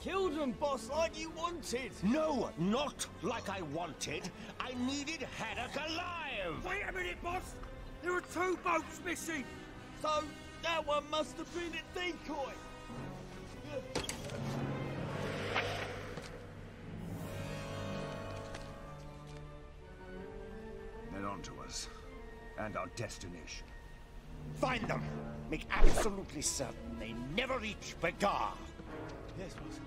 Killed them, boss, like you wanted. No, not like I wanted. I needed Haddock alive. Wait a minute, boss. There are two boats missing. So that one must have been a decoy. They're onto us and our destination. Find them. Make absolutely certain they never reach Begar. Yes, boss.